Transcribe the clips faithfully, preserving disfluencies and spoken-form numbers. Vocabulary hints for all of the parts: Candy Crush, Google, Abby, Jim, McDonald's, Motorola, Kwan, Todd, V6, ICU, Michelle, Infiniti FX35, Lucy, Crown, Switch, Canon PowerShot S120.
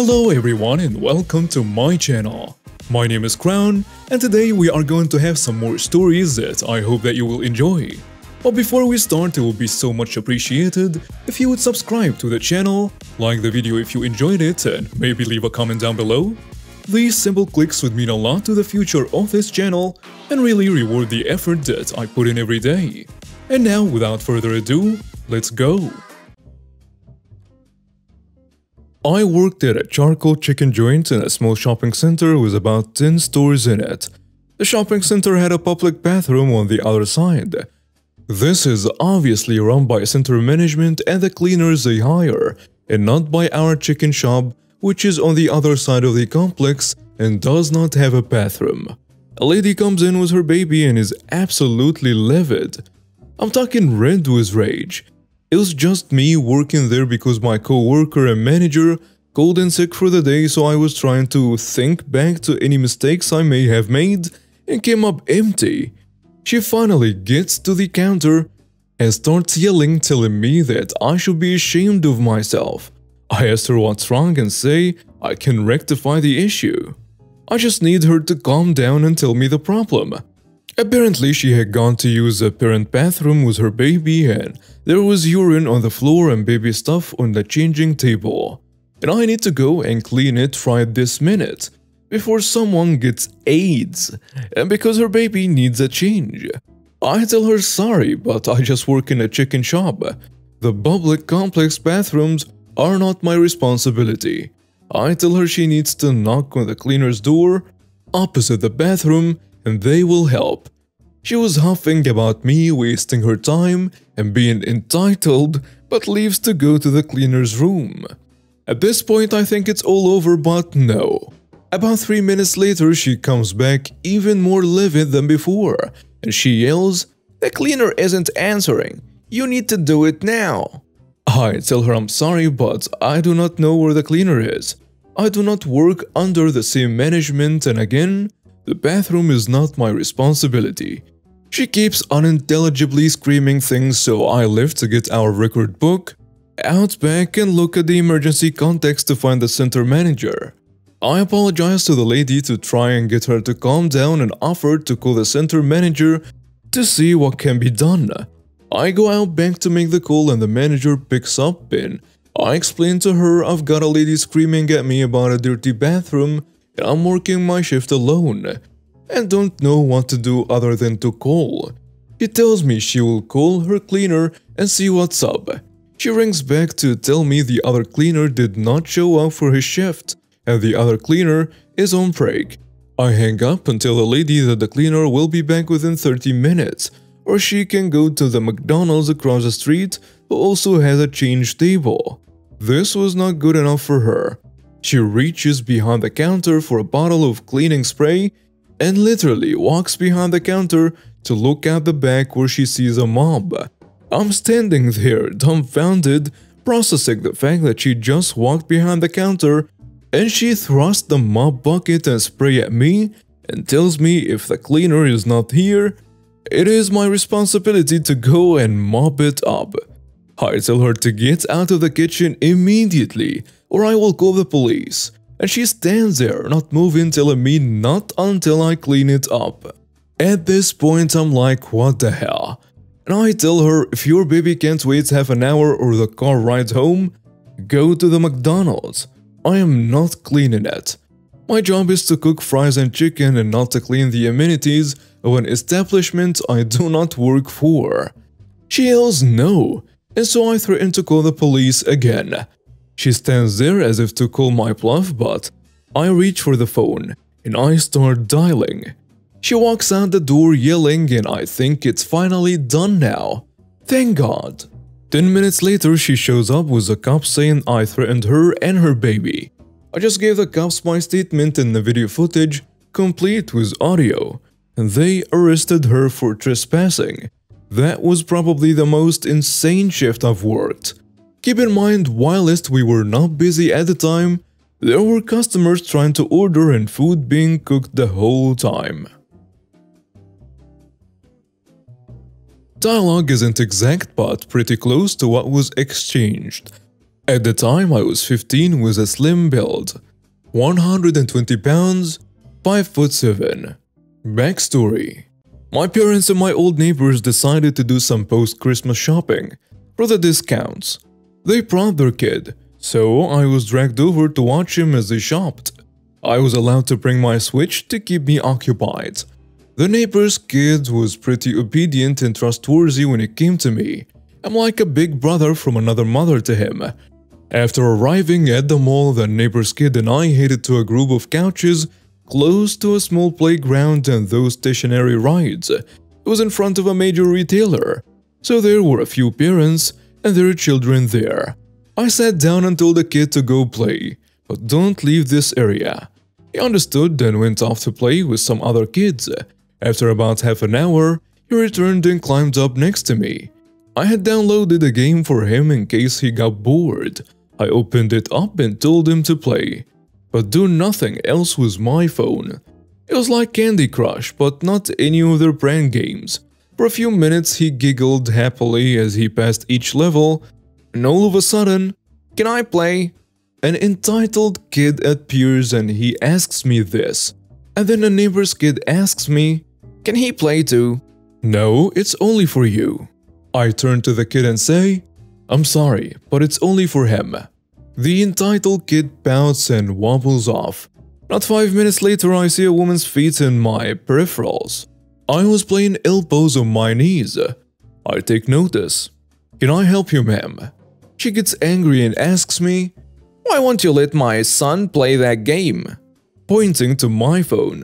Hello everyone and welcome to my channel. My name is Crown and today we are going to have some more stories that I hope that you will enjoy. But before we start, it would be so much appreciated if you would subscribe to the channel, like the video if you enjoyed it, and maybe leave a comment down below. These simple clicks would mean a lot to the future of this channel and really reward the effort that I put in every day. And now, without further ado, let's go! I worked at a charcoal chicken joint in a small shopping center with about ten stores in it. The shopping center had a public bathroom on the other side. This is obviously run by center management and the cleaners they hire, and not by our chicken shop, which is on the other side of the complex and does not have a bathroom. A lady comes in with her baby and is absolutely livid. I'm talking red with rage. It was just me working there because my co-worker and manager called in sick for the day, so I was trying to think back to any mistakes I may have made and came up empty. She finally gets to the counter and starts yelling, telling me that I should be ashamed of myself. I asked her what's wrong and say I can rectify the issue. I just need her to calm down and tell me the problem. Apparently, she had gone to use the parent bathroom with her baby and there was urine on the floor and baby stuff on the changing table. And I need to go and clean it right this minute, before someone gets AIDS, and because her baby needs a change. I tell her sorry, but I just work in a chicken shop. The public complex bathrooms are not my responsibility. I tell her she needs to knock on the cleaner's door opposite the bathroom and they will help. She was huffing about me wasting her time and being entitled, but leaves to go to the cleaner's room. At this point I think it's all over, but no. About three minutes later she comes back even more livid than before, and she yells, "The cleaner isn't answering, you need to do it now." I tell her I'm sorry, but I do not know where the cleaner is. I do not work under the same management, and again, the bathroom is not my responsibility. She keeps unintelligibly screaming things, so I left to get our record book out back and look at the emergency contacts to find the center manager. I apologized to the lady to try and get her to calm down and offered to call the center manager to see what can be done. I go out back to make the call and the manager picks up and I explain to her I've got a lady screaming at me about a dirty bathroom. I'm working my shift alone and don't know what to do other than to call. She tells me she will call her cleaner and see what's up. She rings back to tell me the other cleaner did not show up for his shift and the other cleaner is on break. I hang up and tell the lady that the cleaner will be back within thirty minutes or she can go to the McDonald's across the street who also has a change table. This was not good enough for her. She reaches behind the counter for a bottle of cleaning spray and literally walks behind the counter to look out the back where she sees a mob. I'm standing there dumbfounded, processing the fact that she just walked behind the counter and she thrusts the mop bucket and spray at me and tells me if the cleaner is not here, it is my responsibility to go and mop it up. I tell her to get out of the kitchen immediately or I will call the police, and she stands there not moving, telling me not until I clean it up. At this point I'm like, what the hell, and I tell her if your baby can't wait half an hour or the car ride home, go to the McDonald's. I am not cleaning it. My job is to cook fries and chicken and not to clean the amenities of an establishment I do not work for. She yells no. And so I threaten to call the police again. She stands there as if to call my bluff, but I reach for the phone and I start dialing. She walks out the door yelling and I think it's finally done now. Thank God. Ten minutes later she shows up with the cops saying I threatened her and her baby. I just gave the cops my statement in the video footage, complete with audio, and they arrested her for trespassing. That was probably the most insane shift I've worked. Keep in mind, whilst we were not busy at the time, there were customers trying to order and food being cooked the whole time. Dialogue isn't exact, but pretty close to what was exchanged. At the time, I was fifteen with a slim build, one hundred twenty pounds, five foot seven. Backstory. My parents and my old neighbors decided to do some post-Christmas shopping for the discounts. They brought their kid, so I was dragged over to watch him as they shopped. I was allowed to bring my Switch to keep me occupied. The neighbor's kid was pretty obedient and trustworthy when it came to me. I'm like a big brother from another mother to him. After arriving at the mall, the neighbor's kid and I headed to a group of couches close to a small playground and those stationary rides. It was in front of a major retailer, so there were a few parents and their children there. I sat down and told the kid to go play, but don't leave this area. He understood and went off to play with some other kids. After about half an hour, he returned and climbed up next to me. I had downloaded a game for him in case he got bored. I opened it up and told him to play, but do nothing else with my phone. It was like Candy Crush, but not any other brand games. For a few minutes he giggled happily as he passed each level, and all of a sudden, "Can I play?" An entitled kid appears and he asks me this, and then a neighbor's kid asks me, "Can he play too?" "No, it's only for you." I turn to the kid and say, "I'm sorry, but it's only for him." The entitled kid pouts and wobbles off. Not five minutes later, I see a woman's feet in my peripherals. I was playing elbows on my knees. I take notice. "Can I help you, ma'am?" She gets angry and asks me, "Why won't you let my son play that game?" Pointing to my phone.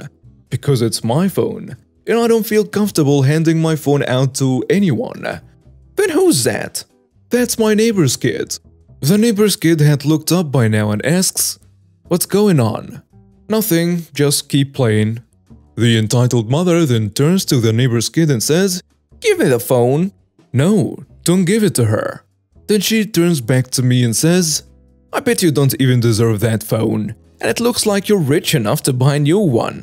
Because it's my phone, and I don't feel comfortable handing my phone out to anyone. "Then who's that?" "That's my neighbor's kid." The neighbor's kid had looked up by now and asks, "What's going on?" "Nothing, just keep playing." The entitled mother then turns to the neighbor's kid and says, "Give me the phone." "No, don't give it to her." Then she turns back to me and says, "I bet you don't even deserve that phone, and it looks like you're rich enough to buy a new one."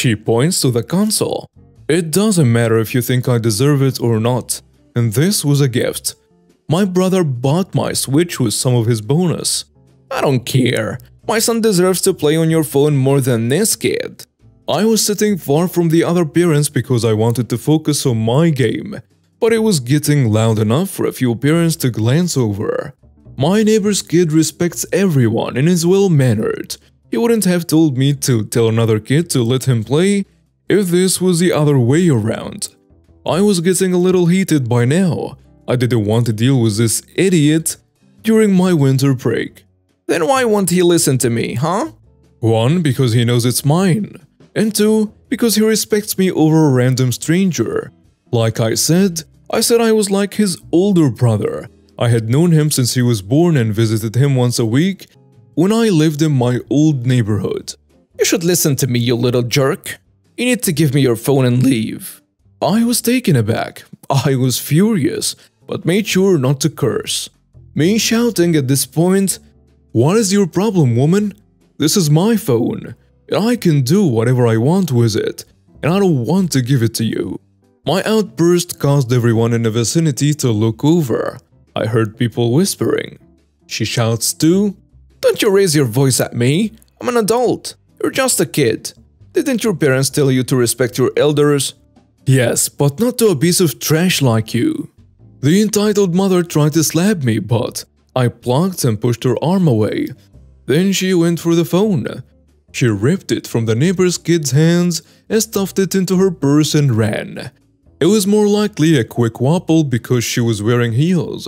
She points to the console. "It doesn't matter if you think I deserve it or not, and this was a gift. My brother bought my Switch with some of his bonus." "I don't care. My son deserves to play on your phone more than this kid." I was sitting far from the other parents because I wanted to focus on my game, but it was getting loud enough for a few parents to glance over. My neighbor's kid respects everyone and is well-mannered. He wouldn't have told me to tell another kid to let him play if this was the other way around. I was getting a little heated by now. I didn't want to deal with this idiot during my winter break. "Then why won't he listen to me, huh?" One, because he knows it's mine. And two, because he respects me over a random stranger. Like I said, I said I was like his older brother. I had known him since he was born and visited him once a week when I lived in my old neighborhood. "You should listen to me, you little jerk. You need to give me your phone and leave." I was taken aback. I was furious, but made sure not to curse. Me shouting at this point, "What is your problem, woman? This is my phone, and I can do whatever I want with it, and I don't want to give it to you." My outburst caused everyone in the vicinity to look over. I heard people whispering. She shouts too, "Don't you raise your voice at me, I'm an adult, you're just a kid. Didn't your parents tell you to respect your elders?" "Yes, but not to a piece of trash like you." The entitled mother tried to slap me, but I blocked and pushed her arm away. Then she went for the phone. She ripped it from the neighbor's kid's hands and stuffed it into her purse and ran. It was more likely a quick wobble because she was wearing heels.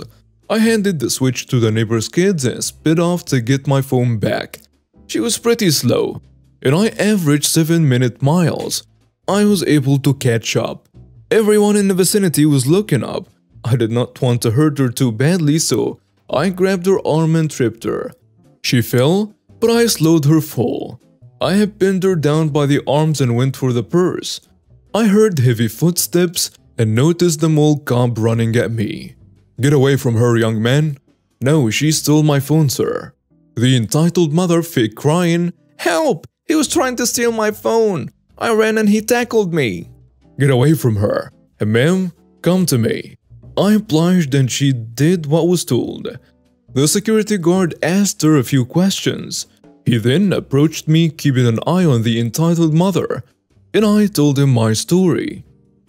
I handed the Switch to the neighbor's kids and sped off to get my phone back. She was pretty slow, and I averaged seven minute miles. I was able to catch up. Everyone in the vicinity was looking up. I did not want to hurt her too badly, so I grabbed her arm and tripped her. She fell, but I slowed her fall. I had pinned her down by the arms and went for the purse. I heard heavy footsteps and noticed the mall cop running at me. "Get away from her, young man." "No, she stole my phone, sir." The entitled mother fake crying, "Help! He was trying to steal my phone. I ran and he tackled me." "Get away from her. And ma'am, come to me." I obliged and she did what was told. The security guard asked her a few questions. He then approached me, keeping an eye on the entitled mother, and I told him my story.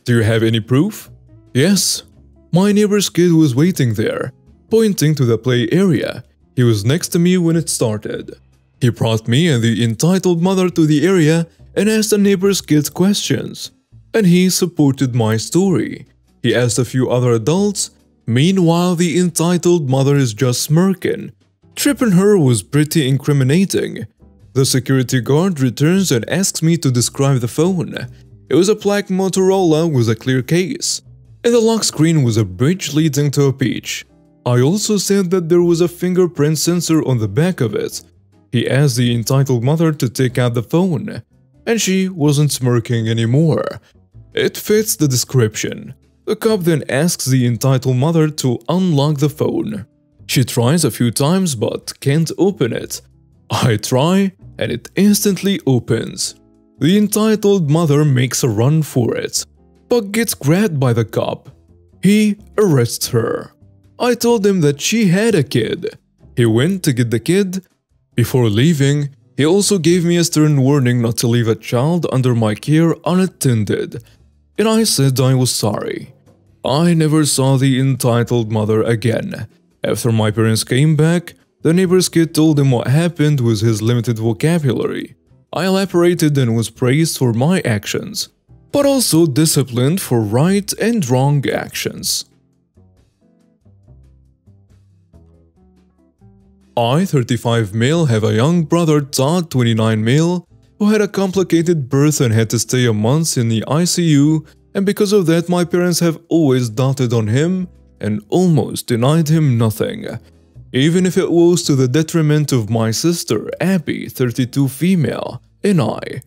"Do you have any proof?" "Yes. My neighbor's kid was waiting there, pointing to the play area. He was next to me when it started. He brought me and the entitled mother to the area and asked the neighbor's kids questions, and he supported my story. He asked a few other adults. Meanwhile, the entitled mother is just smirking. Tripping her was pretty incriminating." The security guard returns and asks me to describe the phone. It was a black Motorola with a clear case, and the lock screen was a bridge leading to a beach. I also said that there was a fingerprint sensor on the back of it. He asked the entitled mother to take out the phone, and she wasn't smirking anymore. It fits the description. The cop then asks the entitled mother to unlock the phone. She tries a few times but can't open it. I try, and it instantly opens. The entitled mother makes a run for it, but gets grabbed by the cop. He arrests her. I told him that she had a kid. He went to get the kid. Before leaving, he also gave me a stern warning not to leave a child under my care unattended, and I said I was sorry. I never saw the entitled mother again. After my parents came back, the neighbor's kid told him what happened with his limited vocabulary. I elaborated and was praised for my actions, but also disciplined for right and wrong actions. I, thirty-five male, have a young brother, Todd, twenty-nine male, who had a complicated birth and had to stay a month in the I C U, and because of that my parents have always doted on him and almost denied him nothing, even if it was to the detriment of my sister, Abby, thirty-two female, and I.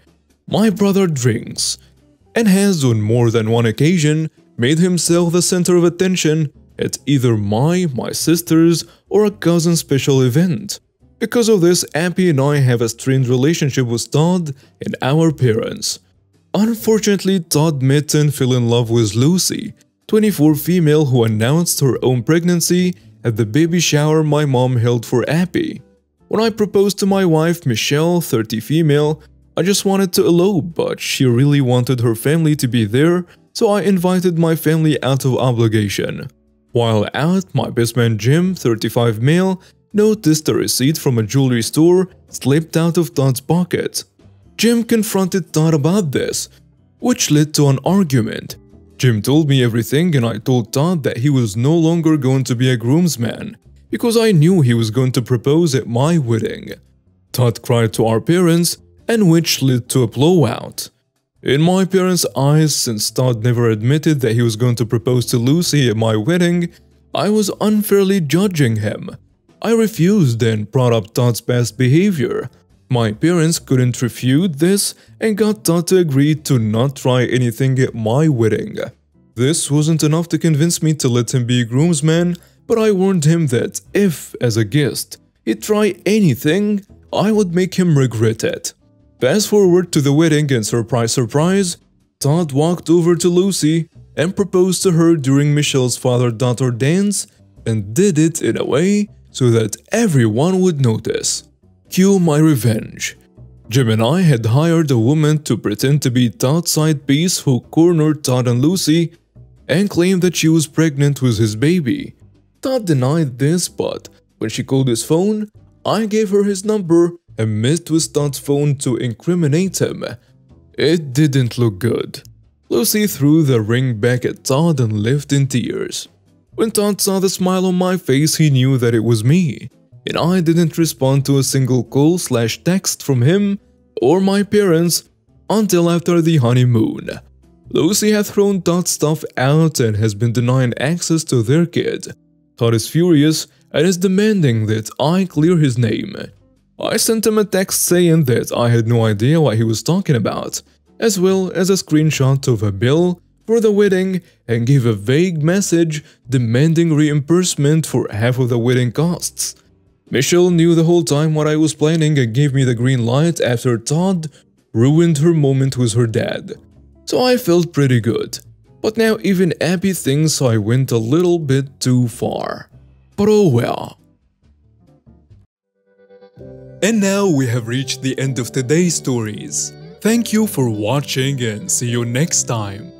My brother drinks, and has on more than one occasion made himself the center of attention at either my, my sister's, or a cousin's special event. Because of this, Abby and I have a strained relationship with Todd and our parents. Unfortunately, Todd met and fell in love with Lucy, twenty-four female, who announced her own pregnancy at the baby shower my mom held for Abby. When I proposed to my wife, Michelle, thirty female, I just wanted to elope, but she really wanted her family to be there, so I invited my family out of obligation. While out, my best man Jim, thirty-five male, noticed a receipt from a jewelry store slipped out of Todd's pocket. Jim confronted Todd about this, which led to an argument. Jim told me everything, and I told Todd that he was no longer going to be a groomsman because I knew he was going to propose at my wedding. Todd cried to our parents, and which led to a blowout. In my parents' eyes, since Todd never admitted that he was going to propose to Lucy at my wedding, I was unfairly judging him. I refused and brought up Todd's past behavior. My parents couldn't refute this and got Todd to agree to not try anything at my wedding. This wasn't enough to convince me to let him be a groomsman, but I warned him that if, as a guest, he'd try anything, I would make him regret it. Fast forward to the wedding, and surprise, surprise, Todd walked over to Lucy and proposed to her during Michelle's father-daughter dance, and did it in a way so that everyone would notice. Cue my revenge. Jim and I had hired a woman to pretend to be Todd's side piece, who cornered Todd and Lucy and claimed that she was pregnant with his baby. Todd denied this, but when she called his phone, I gave her his number and messed with Todd's phone to incriminate him. It didn't look good. Lucy threw the ring back at Todd and left in tears. When Todd saw the smile on my face, he knew that it was me, and I didn't respond to a single call slash text from him or my parents until after the honeymoon. Lucy had thrown Todd's stuff out and has been denying access to their kid. Todd is furious and is demanding that I clear his name. I sent him a text saying that I had no idea what he was talking about, as well as a screenshot of a bill for the wedding, and gave a vague message demanding reimbursement for half of the wedding costs. Michelle knew the whole time what I was planning and gave me the green light after Todd ruined her moment with her dad, so I felt pretty good. But now even Abby thinks I went a little bit too far. But oh well. And now we have reached the end of today's stories. Thank you for watching and see you next time.